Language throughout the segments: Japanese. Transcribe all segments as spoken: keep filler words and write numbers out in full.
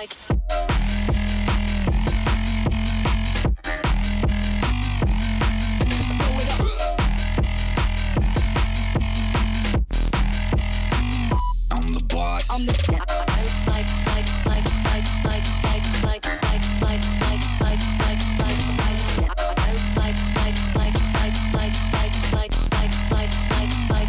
like. I'm the boss. I'm the I like like like like like like like like like like like like like like I like like like like like like like like like like like like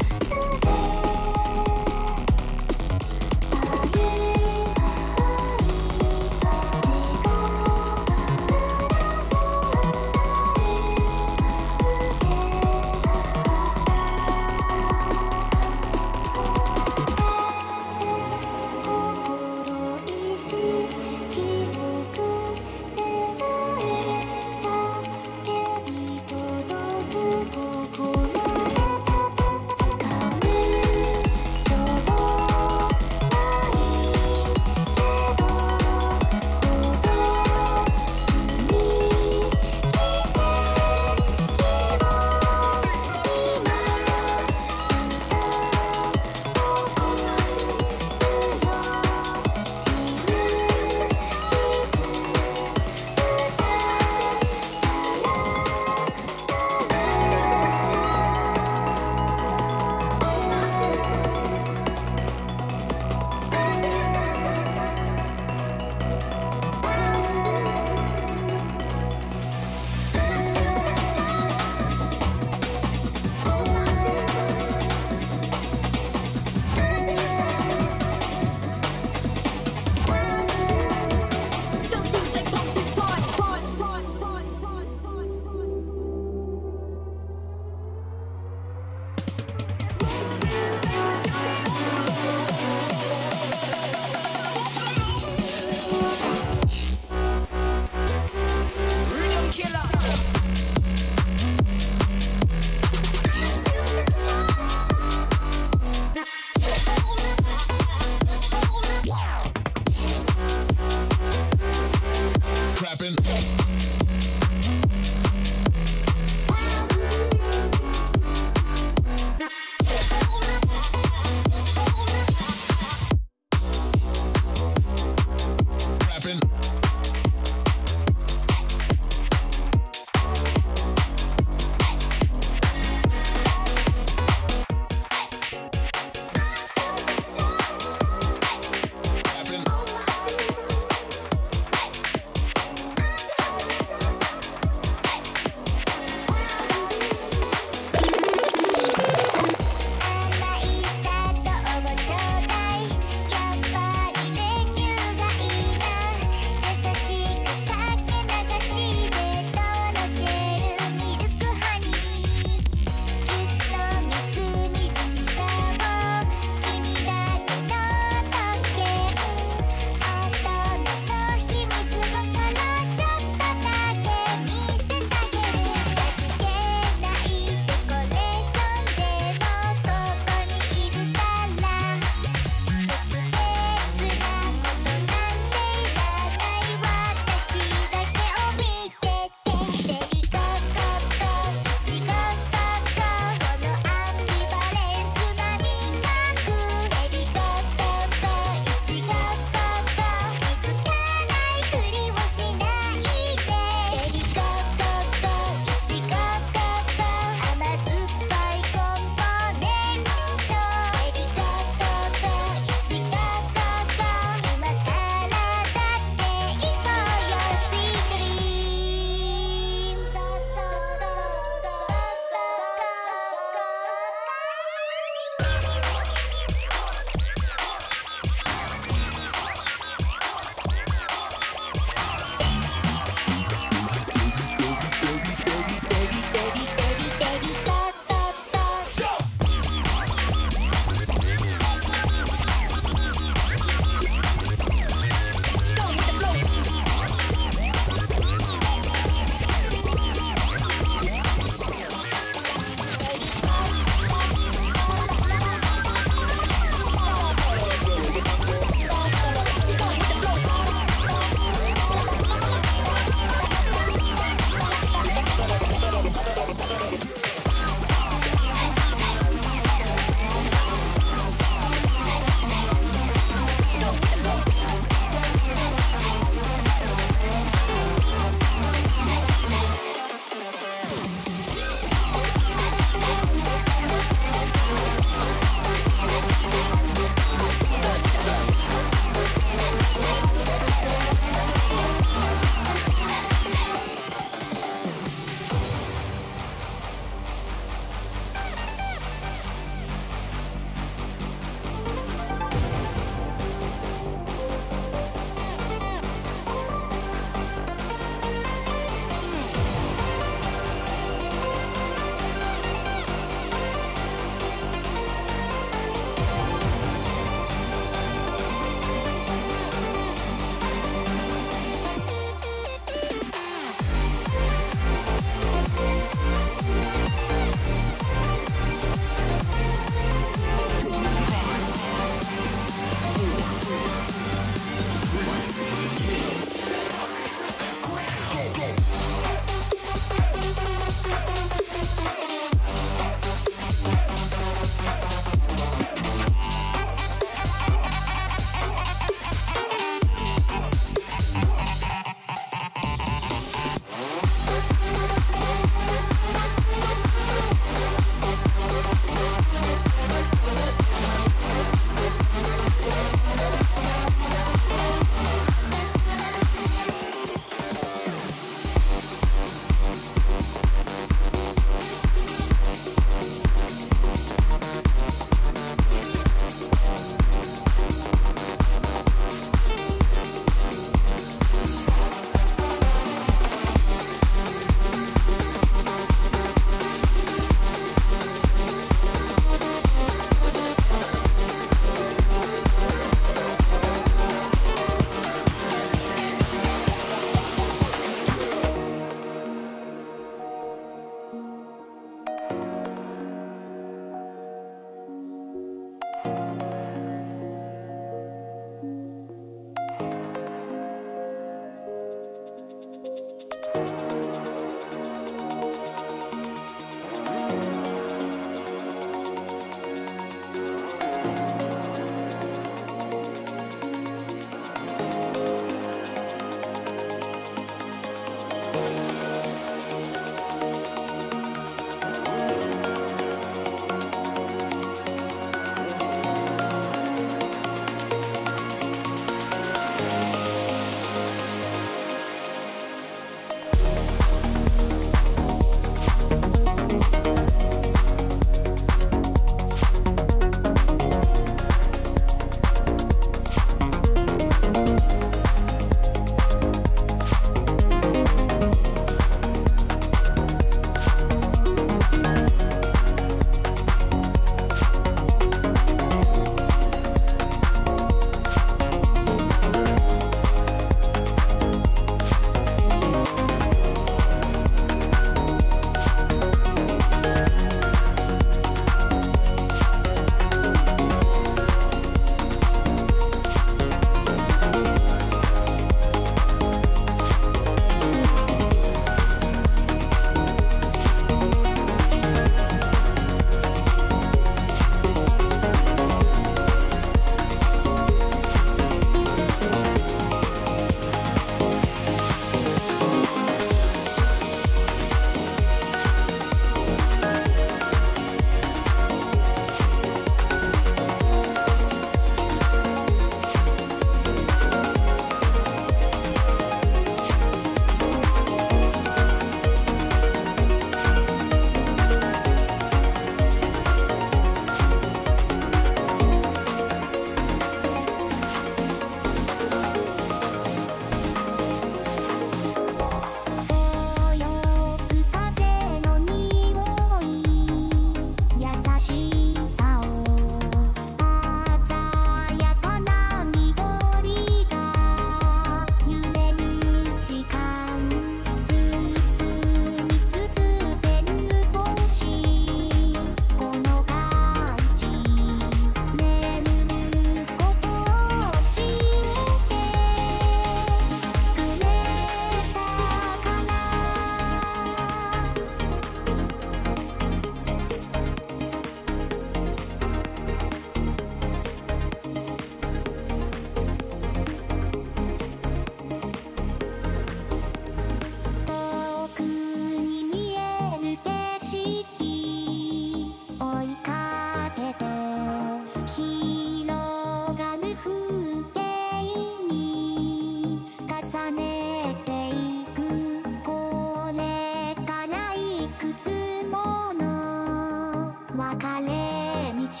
週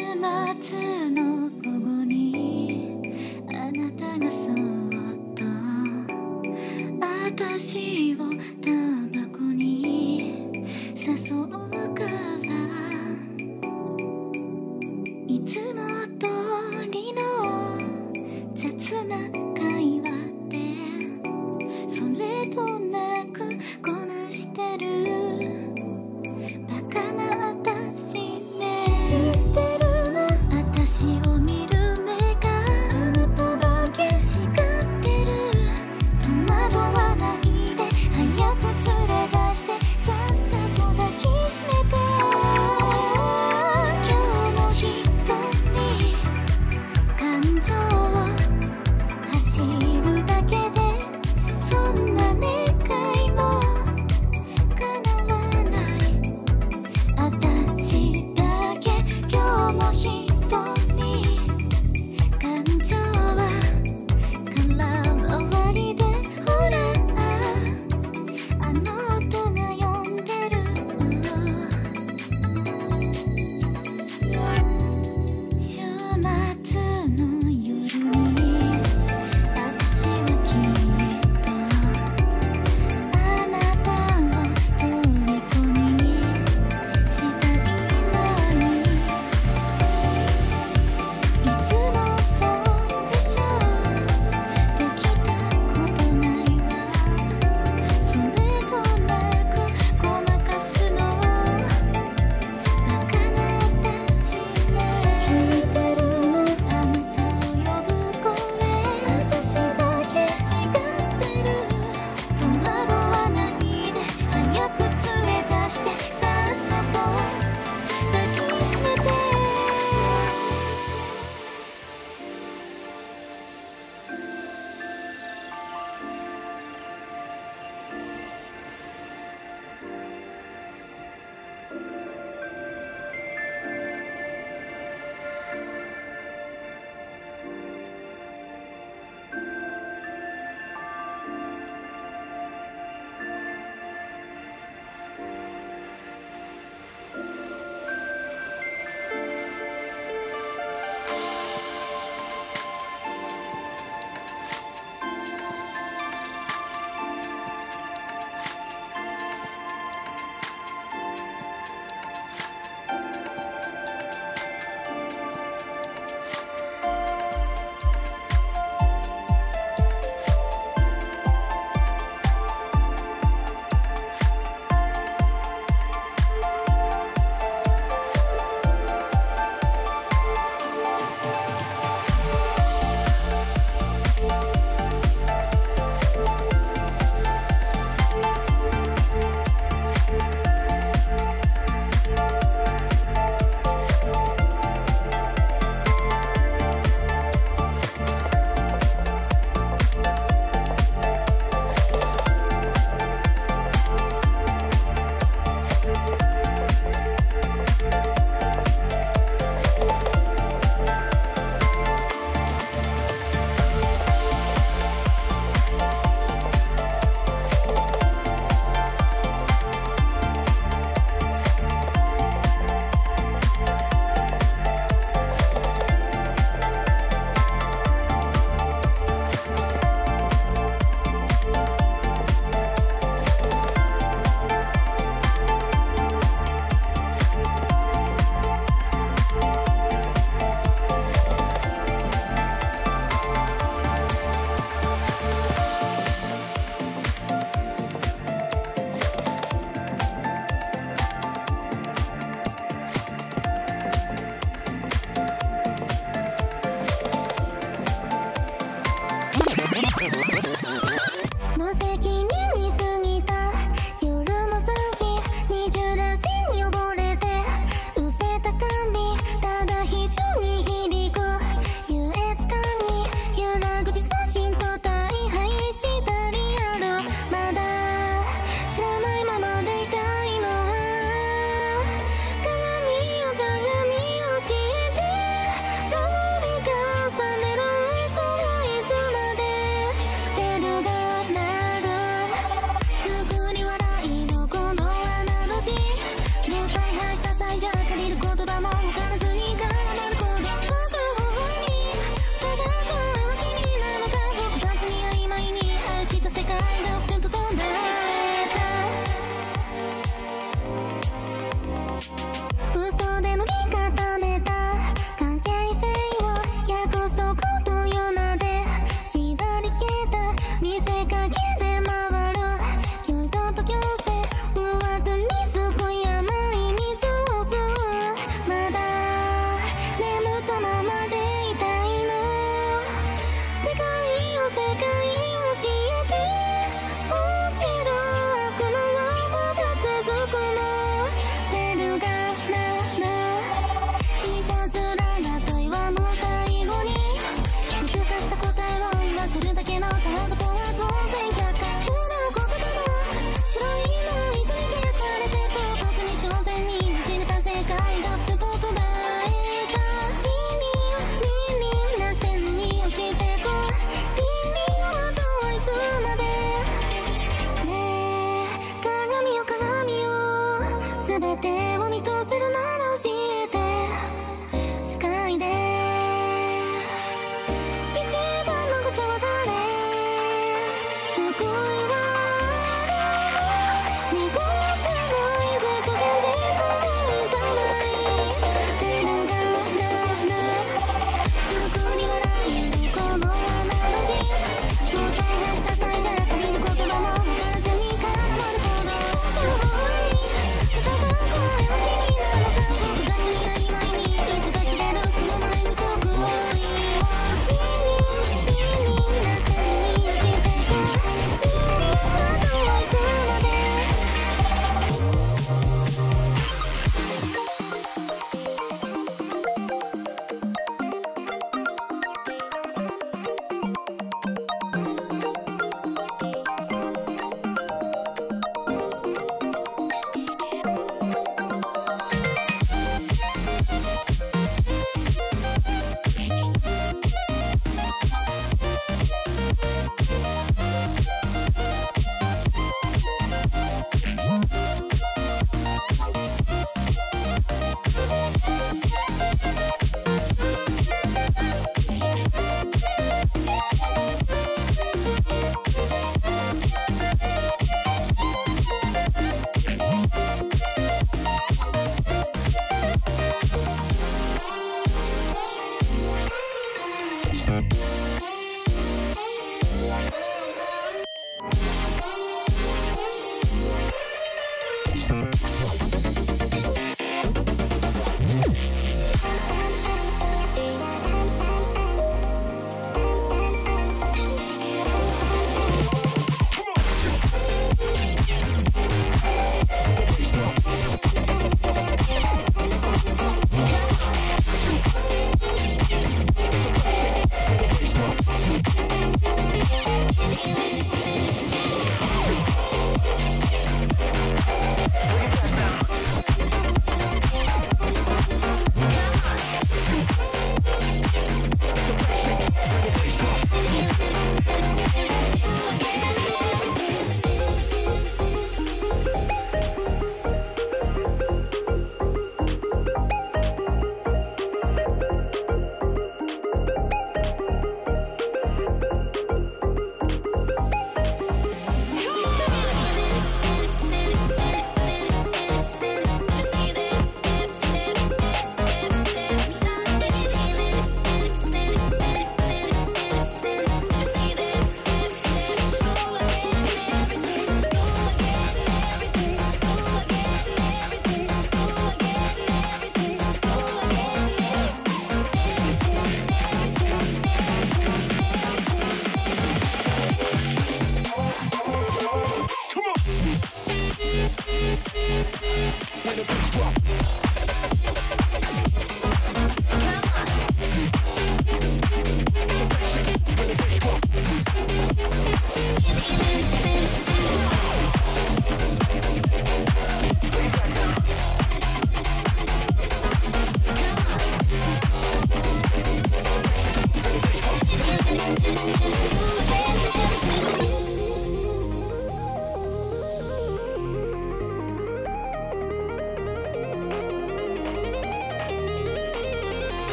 末の午後に私をタバコに誘うから、いつも通りの雑な会話でそれとなくこなしてるバカな私ね。知ってるわ、私を見る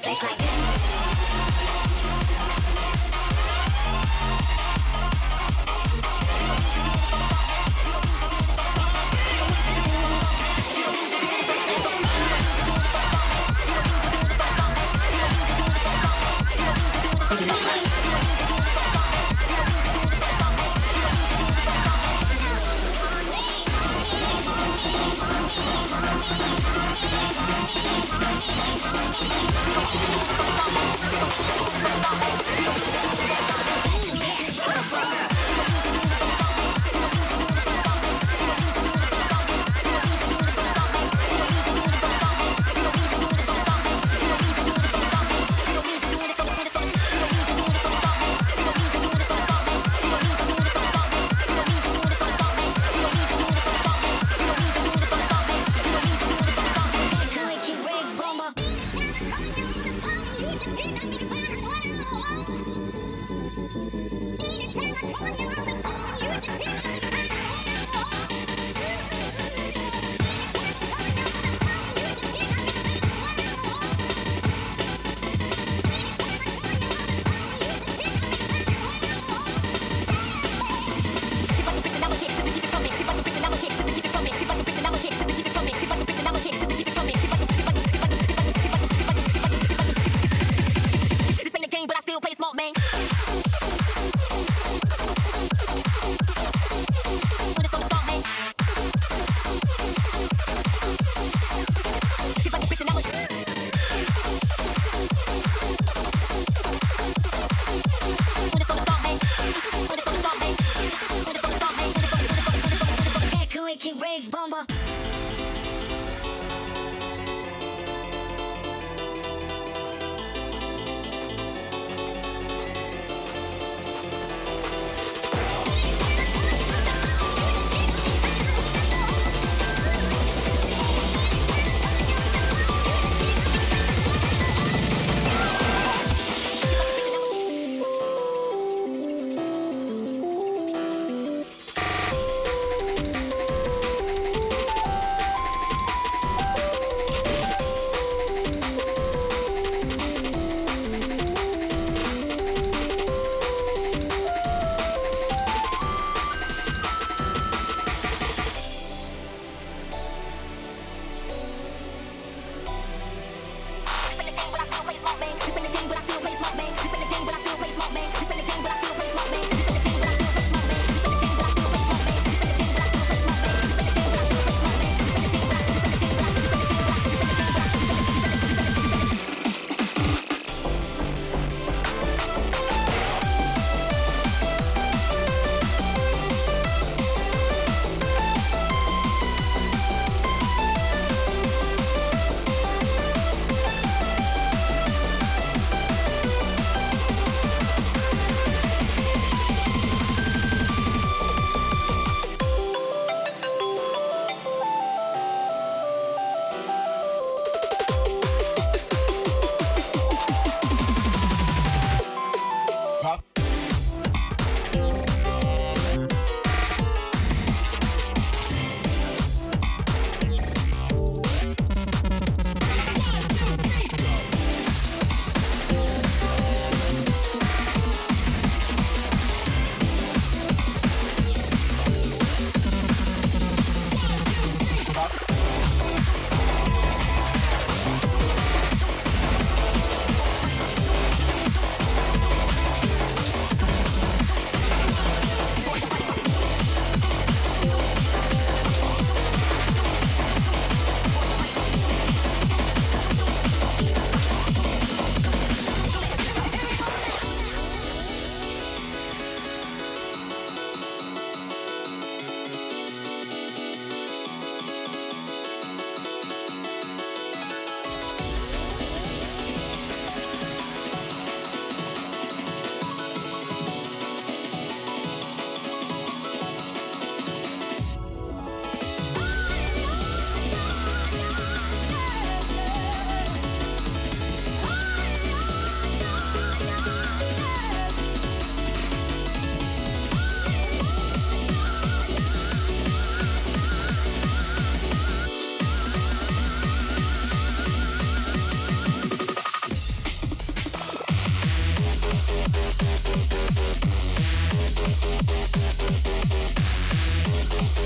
the bass like this. Get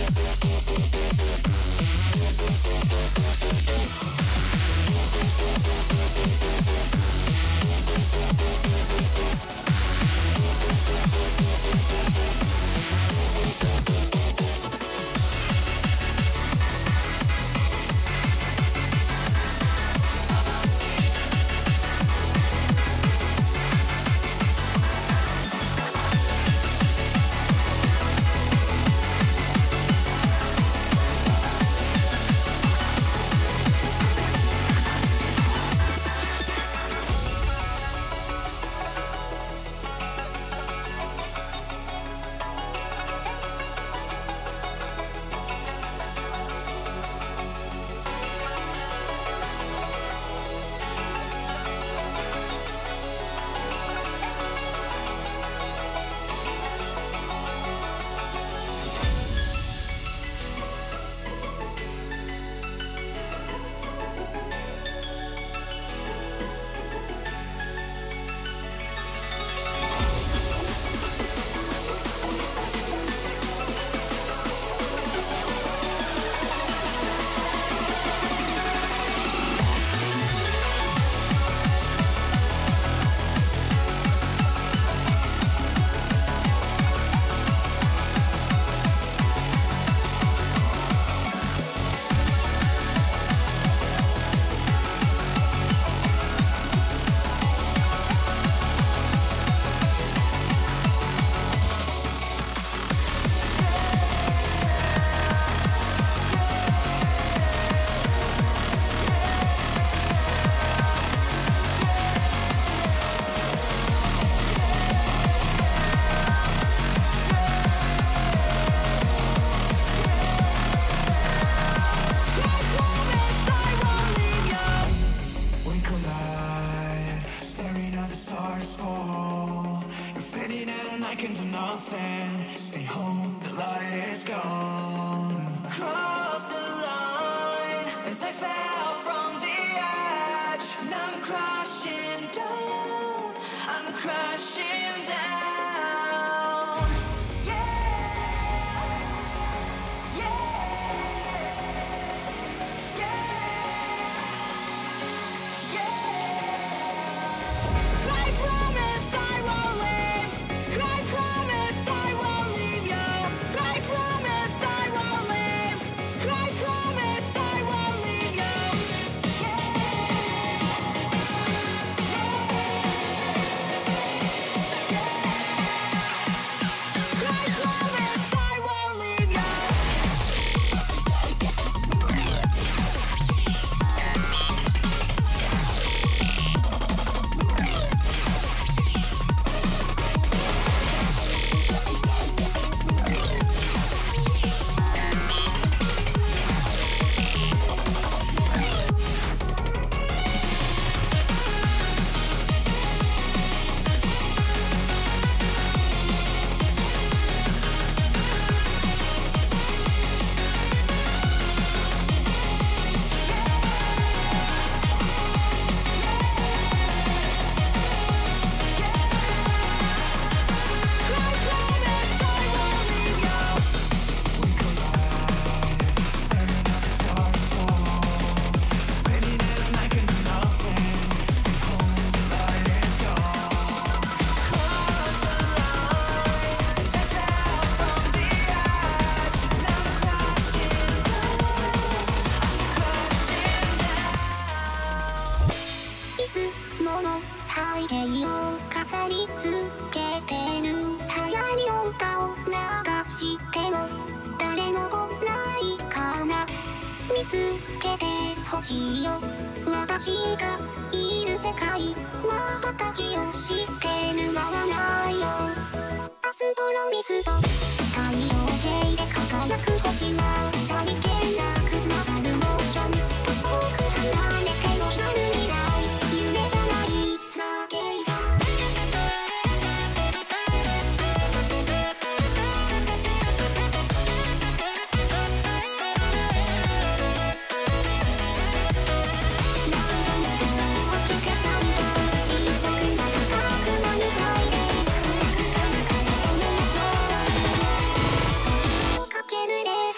it in.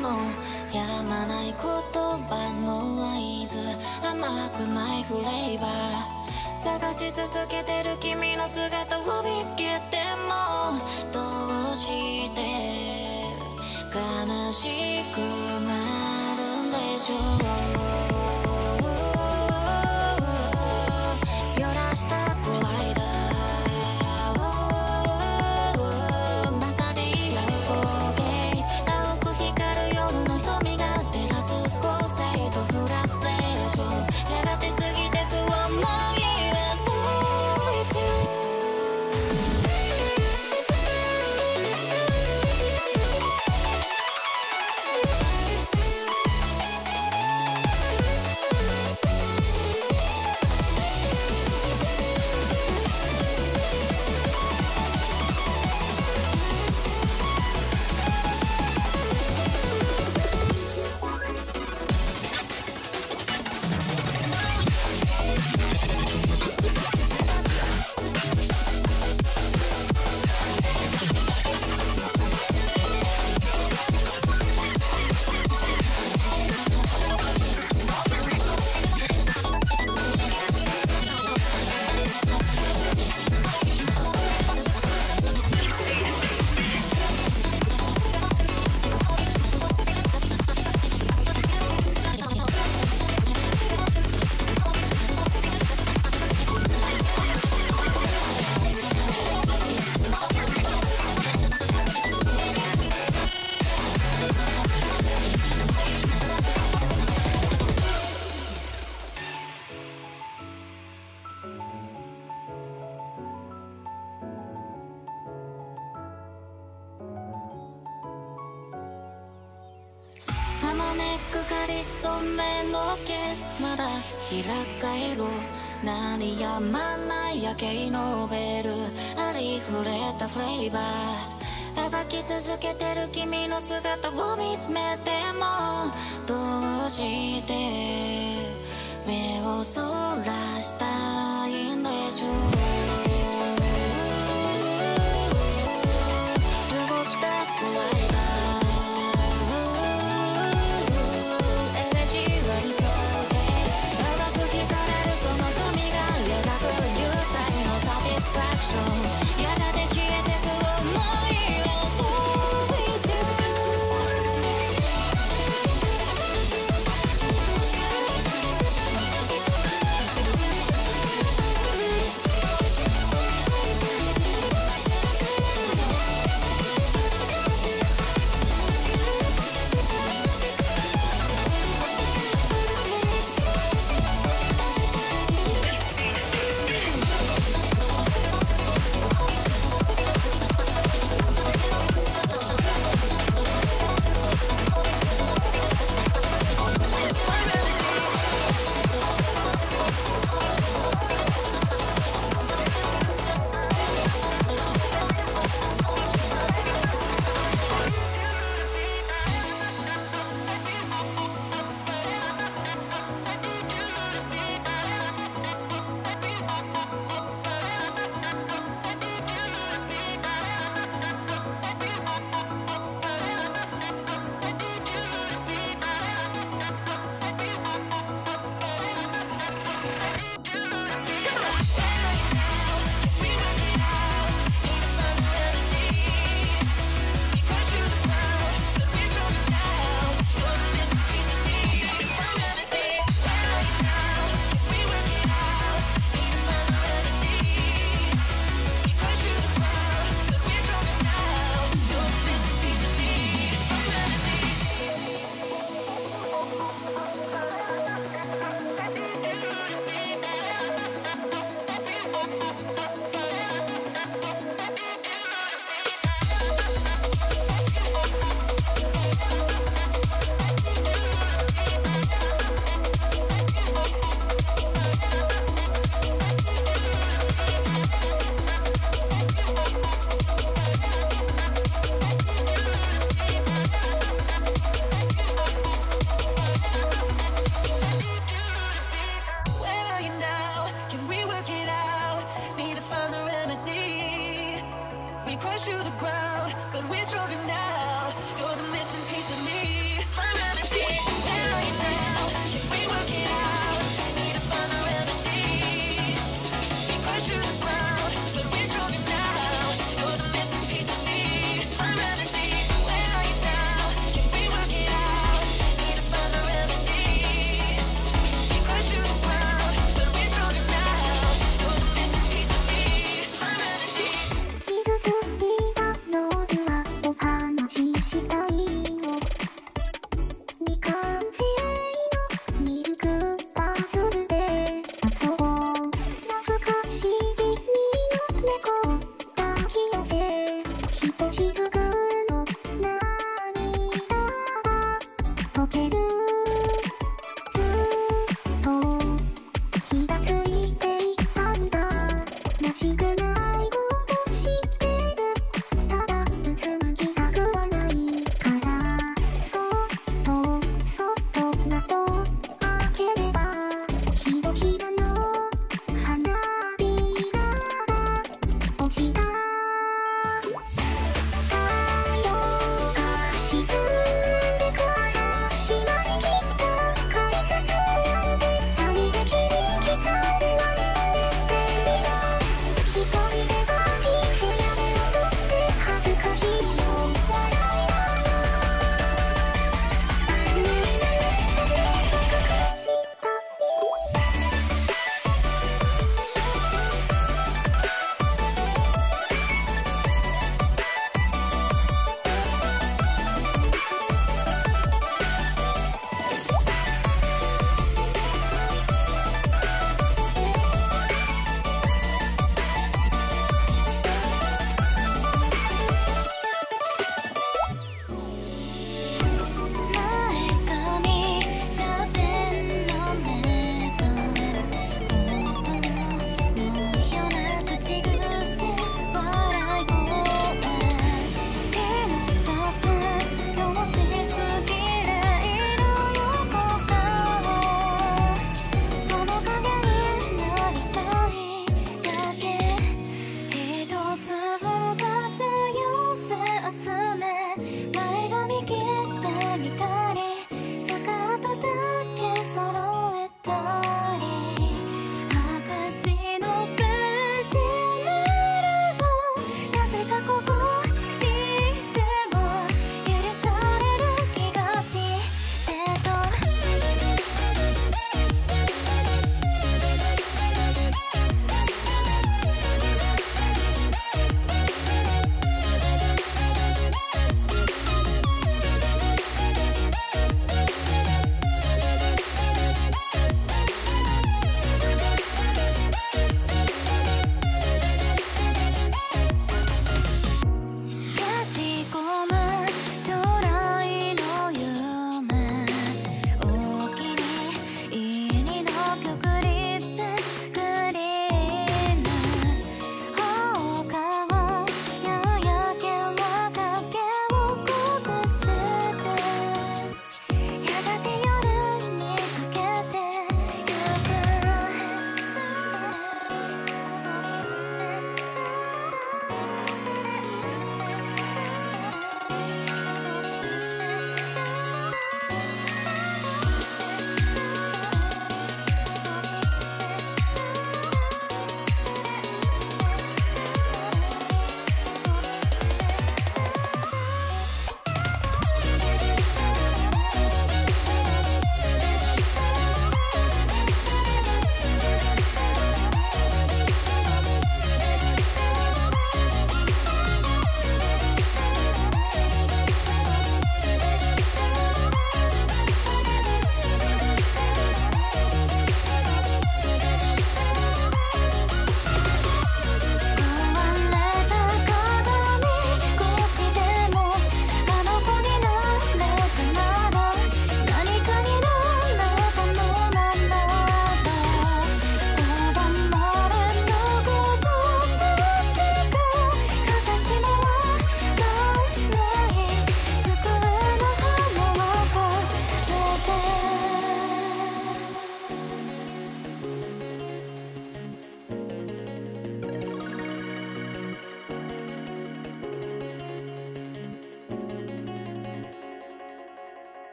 かのやまない言葉の合図、甘くないフレーバー探し続けてる君の姿を見つけてもどうして悲しくなるんでしょう。揺らしたくらいだ開かえる鳴りやまない夜景のベル、ありふれたフレーバーあがき続けてる君の姿を見つめてもどうして目をそらしたいんでしょう。